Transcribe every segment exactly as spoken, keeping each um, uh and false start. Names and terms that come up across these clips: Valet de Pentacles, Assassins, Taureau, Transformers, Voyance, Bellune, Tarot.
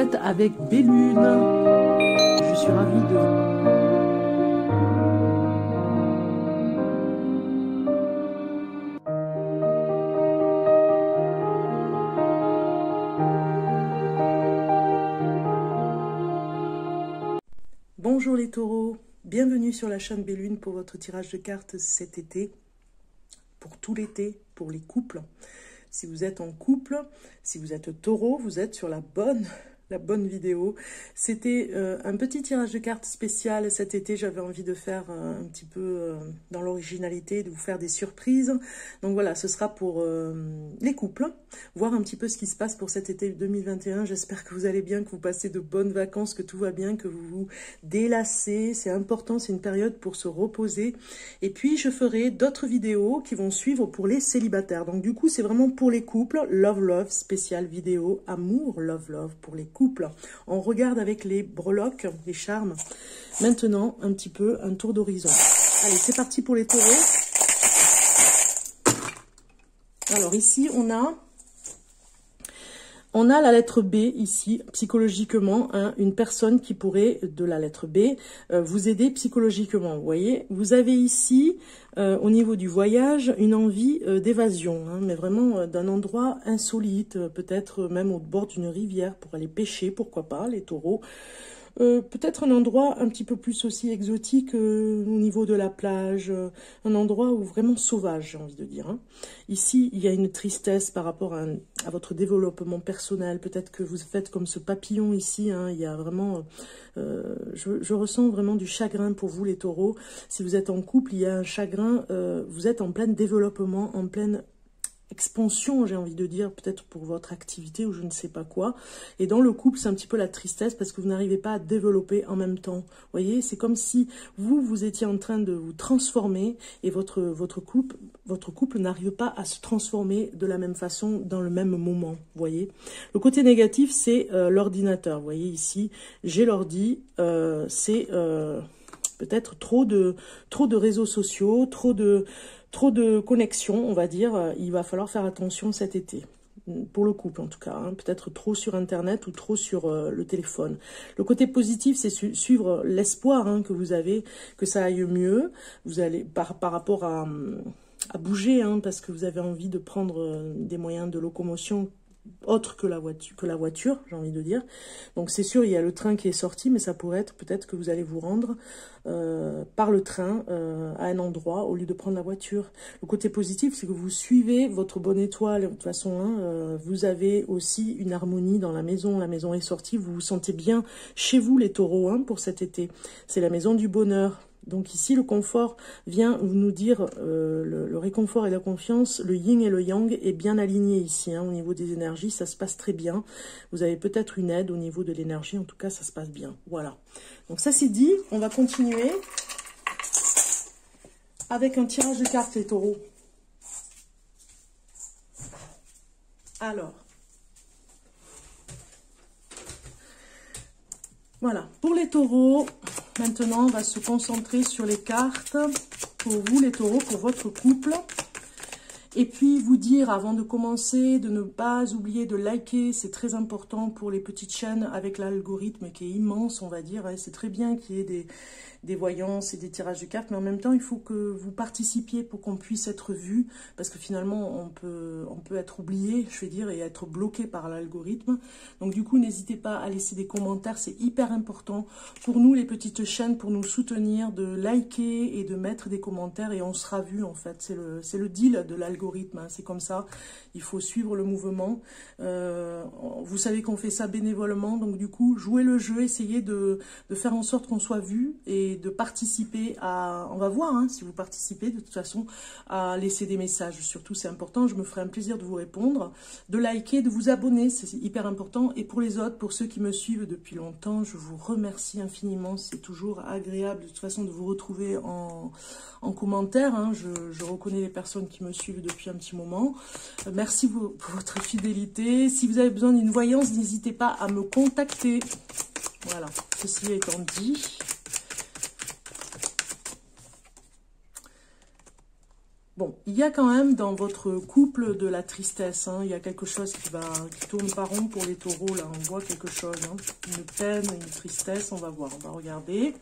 vous êtes avec Bellune. Je suis ravie de vous. Bonjour les taureaux, bienvenue sur la chaîne Bellune pour votre tirage de cartes cet été, pour tout l'été, pour les couples. Si vous êtes en couple, si vous êtes taureau, vous êtes sur la bonne, la bonne vidéo. C'était euh, un petit tirage de cartes spécial cet été, j'avais envie de faire euh, un petit peu euh, dans l'originalité, de vous faire des surprises. Donc voilà, ce sera pour euh, les couples, voir un petit peu ce qui se passe pour cet été deux mille vingt et un. J'espère que vous allez bien, que vous passez de bonnes vacances, que tout va bien, que vous vous délassez. C'est important, c'est une période pour se reposer. Et puis je ferai d'autres vidéos qui vont suivre pour les célibataires. Donc du coup, c'est vraiment pour les couples, Love Love, spécial vidéo, amour, Love Love pour les couples. On regarde avec les breloques, les charmes. Maintenant, un petit peu un tour d'horizon. Allez, c'est parti pour les taureaux. Alors ici, on a, on a la lettre B ici, psychologiquement, hein, une personne qui pourrait, de la lettre B, euh, vous aider psychologiquement. Vous voyez, vous avez ici, euh, au niveau du voyage, une envie euh, d'évasion, hein, mais vraiment euh, d'un endroit insolite, euh, peut-être euh, même au bord d'une rivière pour aller pêcher, pourquoi pas, les taureaux. Euh, peut-être un endroit un petit peu plus aussi exotique euh, au niveau de la plage, euh, un endroit où vraiment sauvage, j'ai envie de dire. Hein. Ici, il y a une tristesse par rapport à, un, à votre développement personnel. Peut-être que vous faites comme ce papillon ici. Hein, il y a vraiment, euh, je, je ressens vraiment du chagrin pour vous, les taureaux. Si vous êtes en couple, il y a un chagrin. Euh, vous êtes en plein développement, en pleine expansion, j'ai envie de dire, peut-être pour votre activité ou je ne sais pas quoi. Et dans le couple, c'est un petit peu la tristesse parce que vous n'arrivez pas à développer en même temps. Vous voyez, c'est comme si vous, vous étiez en train de vous transformer et votre, votre couple, votre couple n'arrive pas à se transformer de la même façon dans le même moment. Vous voyez, le côté négatif, c'est euh, l'ordinateur. Vous voyez ici, j'ai l'ordi, euh, c'est euh, peut-être trop de, trop de réseaux sociaux, trop de... Trop de connexions, on va dire, il va falloir faire attention cet été, pour le couple en tout cas, hein. Peut-être trop sur Internet ou trop sur euh, le téléphone. Le côté positif, c'est su suivre l'espoir, hein, que vous avez, que ça aille mieux, vous allez par, par rapport à, à bouger, hein, parce que vous avez envie de prendre des moyens de locomotion autre que la voiture, que la voiture, j'ai envie de dire. Donc c'est sûr, il y a le train qui est sorti, mais ça pourrait être peut-être que vous allez vous rendre euh, par le train euh, à un endroit au lieu de prendre la voiture. Le côté positif, c'est que vous suivez votre bonne étoile. De toute façon, hein, euh, vous avez aussi une harmonie dans la maison. La maison est sortie, vous vous sentez bien chez vous, les taureaux, hein, pour cet été. C'est la maison du bonheur. Donc ici, le confort vient nous dire, euh, le, le réconfort et la confiance, le yin et le yang est bien aligné ici, hein, au niveau des énergies, ça se passe très bien. Vous avez peut-être une aide au niveau de l'énergie, en tout cas, ça se passe bien. Voilà. Donc ça, c'est dit. On va continuer avec un tirage de cartes, les taureaux. Alors, voilà. Pour les taureaux... Maintenant, on va se concentrer sur les cartes pour vous, les taureaux, pour votre couple. Et puis, vous dire, avant de commencer, de ne pas oublier de liker. C'est très important pour les petites chaînes avec l'algorithme qui est immense, on va dire. C'est très bien qu'il y ait des, des voyances et des tirages de cartes. Mais en même temps, il faut que vous participiez pour qu'on puisse être vu. Parce que finalement, on peut, on peut être oublié, je veux dire, et être bloqué par l'algorithme. Donc du coup, n'hésitez pas à laisser des commentaires. C'est hyper important pour nous, les petites chaînes, pour nous soutenir, de liker et de mettre des commentaires. Et on sera vu, en fait. C'est le, c'est le deal de l'algorithme. C'est comme ça, il faut suivre le mouvement. Euh, vous savez qu'on fait ça bénévolement, donc du coup, jouez le jeu, essayez de, de faire en sorte qu'on soit vu et de participer à... On va voir, hein, si vous participez, de toute façon, à laisser des messages. Surtout, c'est important, je me ferai un plaisir de vous répondre, de liker, de vous abonner, c'est hyper important. Et pour les autres, pour ceux qui me suivent depuis longtemps, je vous remercie infiniment. C'est toujours agréable, de toute façon, de vous retrouver en, en commentaire. Hein. Je, je reconnais les personnes qui me suivent depuis un petit moment. Euh, merci vous, pour votre fidélité. Si vous avez besoin d'une voyance, n'hésitez pas à me contacter. Voilà, ceci étant dit. Bon, il y a quand même dans votre couple de la tristesse, hein, il y a quelque chose qui va qui tourne pas rond pour les taureaux, là, on voit quelque chose, hein, une peine, une tristesse, on va voir, on va regarder.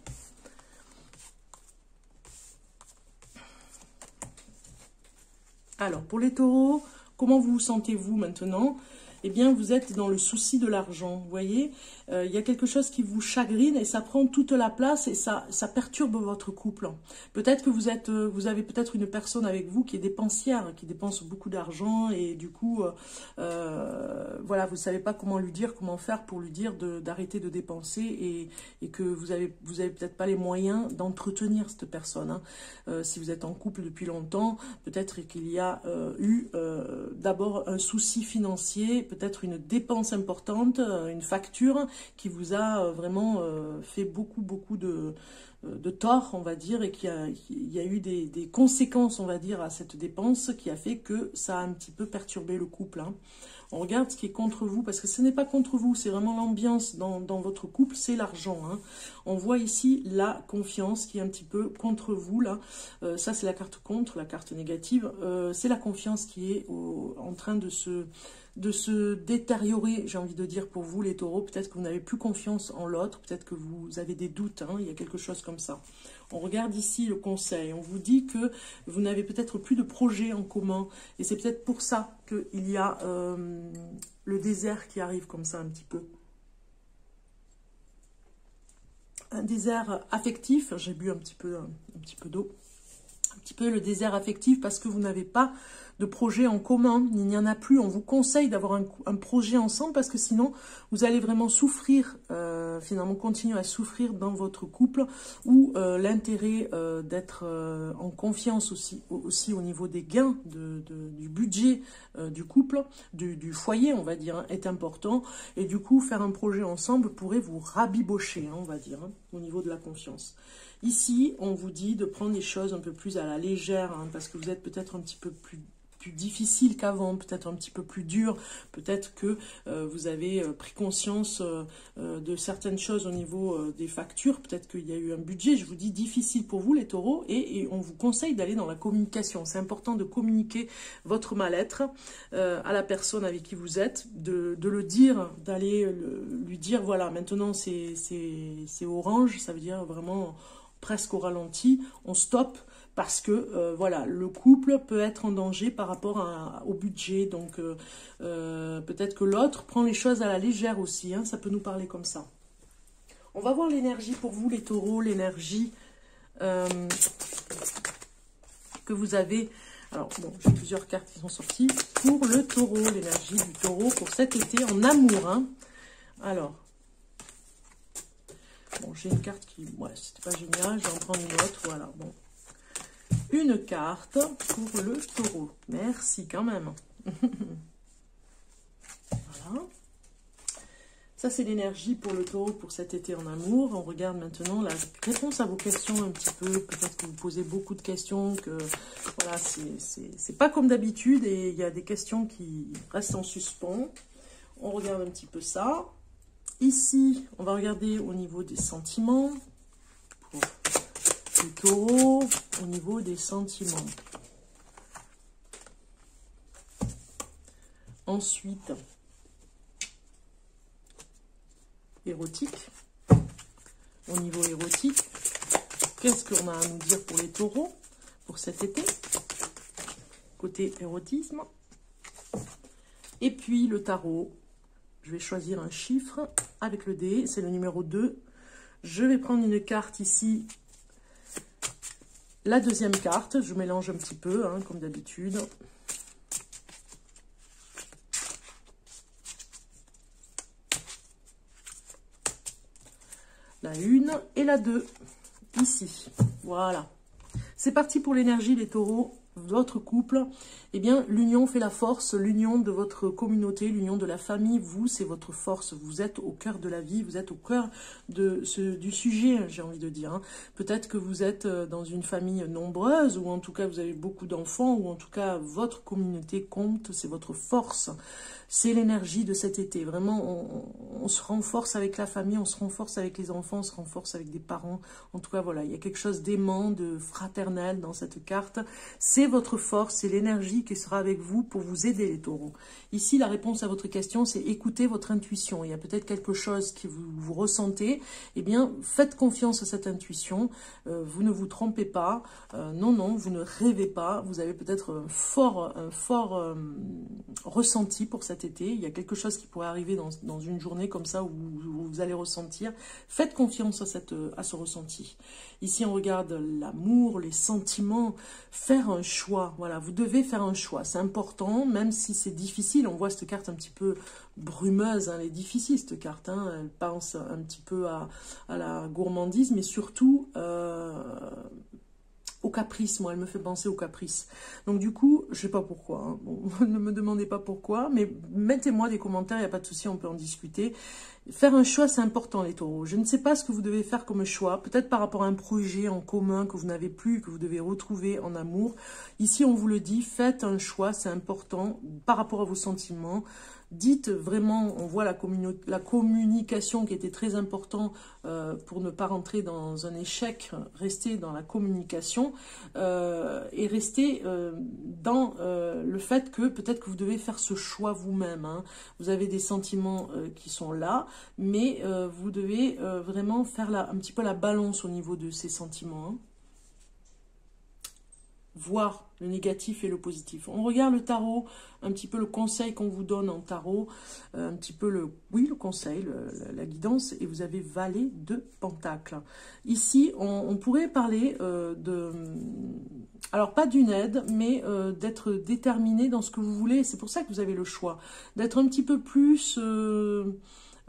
Alors, pour les taureaux, comment vous vous sentez-vous maintenant? Eh bien, vous êtes dans le souci de l'argent, vous voyez, euh, il y a quelque chose qui vous chagrine et ça prend toute la place et ça, ça perturbe votre couple. Peut-être que vous êtes, vous avez peut-être une personne avec vous qui est dépensière, qui dépense beaucoup d'argent et du coup, euh, voilà, vous ne savez pas comment lui dire, comment faire pour lui dire d'arrêter de, de dépenser et, et que vous avez, vous avez peut-être pas les moyens d'entretenir cette personne. Hein. Euh, si vous êtes en couple depuis longtemps, peut-être qu'il y a euh, eu euh, d'abord un souci financier, peut-être une dépense importante, une facture qui vous a vraiment fait beaucoup, beaucoup de, de tort, on va dire, et qui a, il y a eu des, des conséquences, on va dire, à cette dépense qui a fait que ça a un petit peu perturbé le couple. Hein. On regarde ce qui est contre vous, parce que ce n'est pas contre vous, c'est vraiment l'ambiance dans, dans votre couple, c'est l'argent. Hein. On voit ici la confiance qui est un petit peu contre vous, là. Euh, ça, c'est la carte contre, la carte négative. Euh, c'est la confiance qui est au, en train de se... de se détériorer, j'ai envie de dire pour vous, les taureaux. Peut-être que vous n'avez plus confiance en l'autre, peut-être que vous avez des doutes, hein, il y a quelque chose comme ça. On regarde ici le conseil, on vous dit que vous n'avez peut-être plus de projet en commun, et c'est peut-être pour ça qu'il y a euh, le désert qui arrive comme ça un petit peu. Un désert affectif, j'ai bu un petit peu, un, un petit peu d'eau. Un petit peu le désert affectif parce que vous n'avez pas de projet en commun, il n'y en a plus. On vous conseille d'avoir un, un projet ensemble parce que sinon vous allez vraiment souffrir, euh, finalement continuer à souffrir dans votre couple ou euh, l'intérêt euh, d'être euh, en confiance aussi, aussi au niveau des gains de, de, du budget euh, du couple, du, du foyer on va dire, hein, est important et du coup faire un projet ensemble pourrait vous rabibocher, hein, on va dire, hein, au niveau de la confiance. Ici, on vous dit de prendre les choses un peu plus à la légère, hein, parce que vous êtes peut-être un petit peu plus, plus difficile qu'avant, peut-être un petit peu plus dur, peut-être que euh, vous avez pris conscience euh, de certaines choses au niveau euh, des factures, peut-être qu'il y a eu un budget, je vous dis difficile pour vous les taureaux, et, et on vous conseille d'aller dans la communication. C'est important de communiquer votre mal-être euh, à la personne avec qui vous êtes, de, de le dire, d'aller lui dire, voilà, maintenant c'est c'est orange, ça veut dire vraiment... presque au ralenti, on stoppe parce que euh, voilà, le couple peut être en danger par rapport à, au budget, donc euh, euh, peut-être que l'autre prend les choses à la légère aussi, hein, ça peut nous parler comme ça. On va voir l'énergie pour vous les taureaux, l'énergie euh, que vous avez. Alors bon, j'ai plusieurs cartes qui sont sorties pour le taureau, l'énergie du taureau pour cet été en amour, hein. Alors bon, j'ai une carte qui... Ouais, c'était pas génial, je vais en prendre une autre, voilà, bon. Une carte pour le taureau. Merci, quand même. Voilà. Ça, c'est l'énergie pour le taureau pour cet été en amour. On regarde maintenant la réponse à vos questions un petit peu. Peut-être que vous posez beaucoup de questions, que voilà, c'est pas comme d'habitude et il y a des questions qui restent en suspens. On regarde un petit peu ça. Ici, on va regarder au niveau des sentiments, pour le taureau, au niveau des sentiments. Ensuite, érotique, au niveau érotique, qu'est-ce qu'on a à nous dire pour les taureaux, pour cet été, côté érotisme. Et puis le tarot. Je vais choisir un chiffre avec le dé, c'est le numéro deux. Je vais prendre une carte ici, la deuxième carte. Je mélange un petit peu, hein, comme d'habitude. La une et la deux, ici. Voilà. C'est parti pour l'énergie, les taureaux. Votre couple, eh bien, l'union fait la force, l'union de votre communauté, l'union de la famille, vous, c'est votre force, vous êtes au cœur de la vie, vous êtes au cœur de ce, du sujet, j'ai envie de dire. Hein. Peut-être que vous êtes dans une famille nombreuse, ou en tout cas, vous avez beaucoup d'enfants, ou en tout cas, votre communauté compte, c'est votre force, c'est l'énergie de cet été. Vraiment, on, on se renforce avec la famille, on se renforce avec les enfants, on se renforce avec des parents. En tout cas, voilà, il y a quelque chose d'aimant, de fraternel dans cette carte. C'est Puisez votre force et l'énergie qui sera avec vous pour vous aider, les taureaux. Ici, la réponse à votre question, c'est écoutez votre intuition. Il y a peut-être quelque chose que vous, vous ressentez. Eh bien, faites confiance à cette intuition. Euh, vous ne vous trompez pas. Euh, non, non, vous ne rêvez pas. Vous avez peut-être un fort, un fort euh, ressenti pour cet été. Il y a quelque chose qui pourrait arriver dans, dans une journée comme ça où, où vous allez ressentir. Faites confiance à, cette, à ce ressenti. Ici, on regarde l'amour, les sentiments. Faire un choix, voilà, vous devez faire un choix. C'est important, même si c'est difficile. On voit cette carte un petit peu brumeuse, hein, elle est difficile cette carte. Hein, elle pense un petit peu à, à la gourmandise, mais surtout euh, au caprice. Moi, elle me fait penser au caprice. Donc du coup, je sais pas pourquoi. Hein, bon, ne me demandez pas pourquoi, mais mettez-moi des commentaires, il n'y a pas de souci, on peut en discuter. Faire un choix, c'est important, les taureaux. Je ne sais pas ce que vous devez faire comme choix, peut-être par rapport à un projet en commun que vous n'avez plus, que vous devez retrouver en amour. Ici, on vous le dit, faites un choix, c'est important, par rapport à vos sentiments. Dites vraiment, on voit la, la communication qui était très importante euh, pour ne pas rentrer dans un échec, rester dans la communication euh, et rester euh, dans euh, le fait que peut-être que vous devez faire ce choix vous-même. Hein. Vous avez des sentiments euh, qui sont là, mais euh, vous devez euh, vraiment faire la, un petit peu la balance au niveau de ces sentiments. Hein. Voir le négatif et le positif. On regarde le tarot, un petit peu le conseil qu'on vous donne en tarot, un petit peu le, oui, le conseil, le, la, la guidance, et vous avez Valet de Pentacles. Ici, on, on pourrait parler euh, de, alors pas d'une aide, mais euh, d'être déterminé dans ce que vous voulez. C'est pour ça que vous avez le choix, d'être un petit peu plus... Euh,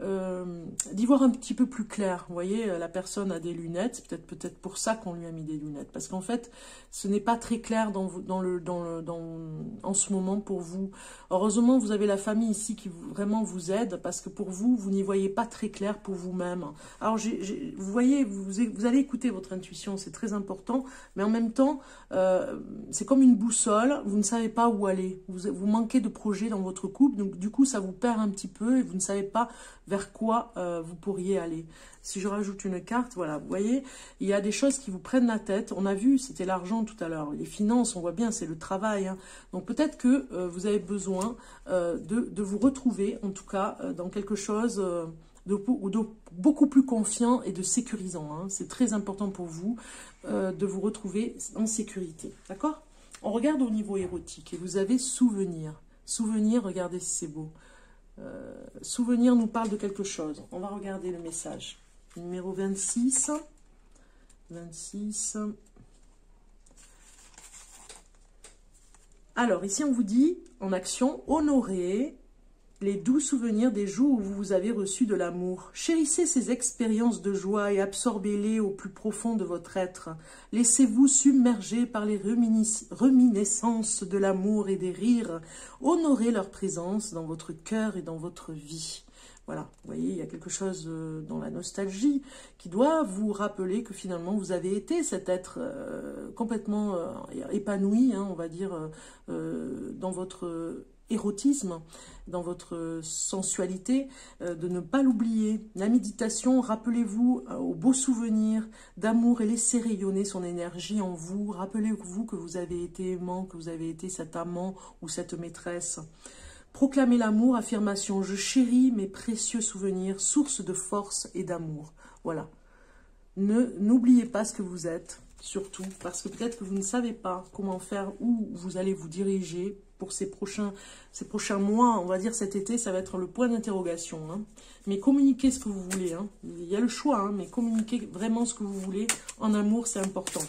Euh, d'y voir un petit peu plus clair. Vous voyez, la personne a des lunettes, c'est peut-être peut-être pour ça qu'on lui a mis des lunettes, parce qu'en fait, ce n'est pas très clair dans, dans le, dans le, dans, en ce moment pour vous. Heureusement, vous avez la famille ici qui vraiment vous aide, parce que pour vous, vous n'y voyez pas très clair pour vous-même. Alors, j'ai, j'ai, vous voyez, vous, vous allez écouter votre intuition, c'est très important, mais en même temps, euh, c'est comme une boussole, vous ne savez pas où aller, vous, vous manquez de projet dans votre couple, donc du coup, ça vous perd un petit peu, et vous ne savez pas vers quoi euh, vous pourriez aller. Si je rajoute une carte, voilà, vous voyez, il y a des choses qui vous prennent la tête. On a vu, c'était l'argent tout à l'heure, les finances, on voit bien, c'est le travail. Hein. Donc peut-être que euh, vous avez besoin euh, de, de vous retrouver, en tout cas, euh, dans quelque chose euh, de, de beaucoup plus confiant et de sécurisant. Hein. C'est très important pour vous euh, de vous retrouver en sécurité, d'accord? On regarde au niveau érotique et vous avez souvenir. Souvenir, regardez si c'est beau. Euh, souvenir nous parle de quelque chose. On va regarder le message. Numéro vingt-six. vingt-six. Alors, ici, on vous dit, en action, honorez les doux souvenirs des jours où vous avez reçu de l'amour. Chérissez ces expériences de joie et absorbez-les au plus profond de votre être. Laissez-vous submerger par les réminiscences de l'amour et des rires. Honorez leur présence dans votre cœur et dans votre vie. Voilà, vous voyez, il y a quelque chose dans la nostalgie qui doit vous rappeler que finalement vous avez été cet être euh, complètement euh, épanoui, hein, on va dire, euh, dans votre... érotisme, dans votre sensualité, euh, de ne pas l'oublier. La méditation, rappelez-vous euh, aux beaux souvenirs d'amour et laissez rayonner son énergie en vous. Rappelez-vous que vous avez été aimant, que vous avez été cet amant ou cette maîtresse. Proclamez l'amour, affirmation, je chéris mes précieux souvenirs, source de force et d'amour. Voilà. Ne n'oubliez pas ce que vous êtes, surtout, parce que peut-être que vous ne savez pas comment faire, où vous allez vous diriger pour ces prochains, ces prochains mois, on va dire cet été, ça va être le point d'interrogation. Hein. Mais communiquez ce que vous voulez. Hein. Il y a le choix, hein, mais communiquez vraiment ce que vous voulez. En amour, c'est important.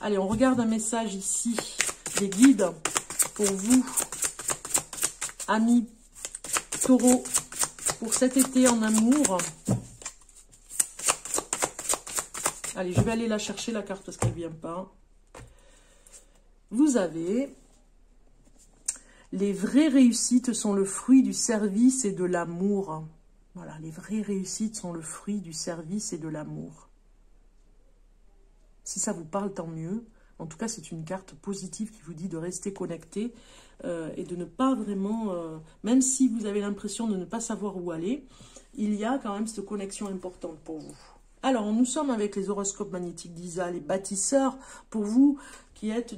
Allez, on regarde un message ici, des guides pour vous, amis taureaux, pour cet été en amour. Allez, je vais aller la chercher, la carte, parce qu'elle ne vient pas. Vous avez... Les vraies réussites sont le fruit du service et de l'amour. Voilà, les vraies réussites sont le fruit du service et de l'amour. Si ça vous parle, tant mieux. En tout cas, c'est une carte positive qui vous dit de rester connecté euh, et de ne pas vraiment... Euh, même si vous avez l'impression de ne pas savoir où aller, il y a quand même cette connexion importante pour vous. Alors, nous sommes avec les horoscopes magnétiques d'Isa, les bâtisseurs, pour vous... qui êtes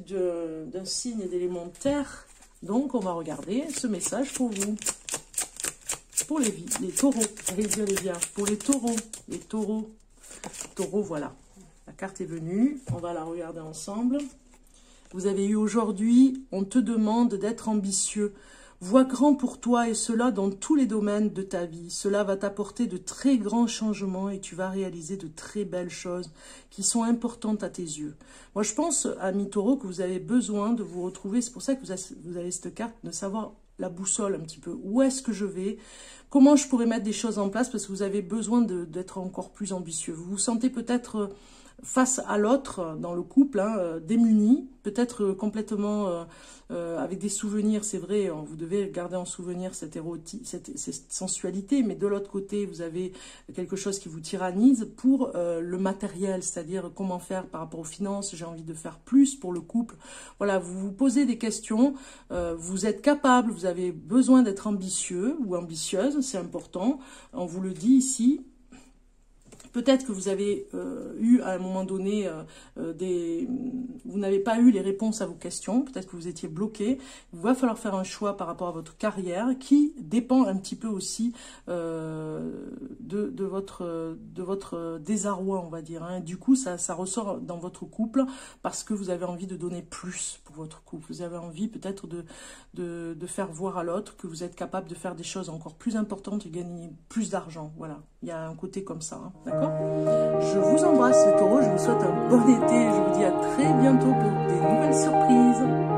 d'un signe d'élément terre. Donc, on va regarder ce message pour vous. Pour les, les taureaux, allez-y, allez-y, pour les taureaux, les taureaux, taureaux, voilà, la carte est venue, on va la regarder ensemble. Vous avez eu aujourd'hui, on te demande d'être ambitieux, vois grand pour toi et cela dans tous les domaines de ta vie, cela va t'apporter de très grands changements et tu vas réaliser de très belles choses qui sont importantes à tes yeux. Moi je pense, amis taureaux, que vous avez besoin de vous retrouver, c'est pour ça que vous avez, vous avez cette carte, de savoir la boussole un petit peu, où est-ce que je vais, comment je pourrais mettre des choses en place, parce que vous avez besoin d'être encore plus ambitieux. Vous vous sentez peut-être face à l'autre, dans le couple, hein, démuni, peut-être complètement euh, euh, avec des souvenirs, c'est vrai, vous devez garder en souvenir cette, érotique, cette, cette sensualité, mais de l'autre côté, vous avez quelque chose qui vous tyrannise pour euh, le matériel, c'est-à-dire comment faire par rapport aux finances, j'ai envie de faire plus pour le couple. Voilà, vous vous posez des questions, euh, vous êtes capable, vous avez besoin d'être ambitieux ou ambitieuse, c'est important, on vous le dit ici. Peut-être que vous avez euh, eu à un moment donné, euh, des, vous n'avez pas eu les réponses à vos questions, peut-être que vous étiez bloqué. Il va falloir faire un choix par rapport à votre carrière qui dépend un petit peu aussi euh, de, de, votre, de votre désarroi, on va dire. Hein. Du coup, ça, ça ressort dans votre couple parce que vous avez envie de donner plus pour votre couple. Vous avez envie peut-être de, de, de faire voir à l'autre que vous êtes capable de faire des choses encore plus importantes et gagner plus d'argent. Voilà, il y a un côté comme ça, hein. D'accord ? Je vous embrasse les taureaux, je vous souhaite un bon été, je vous dis à très bientôt pour des nouvelles surprises.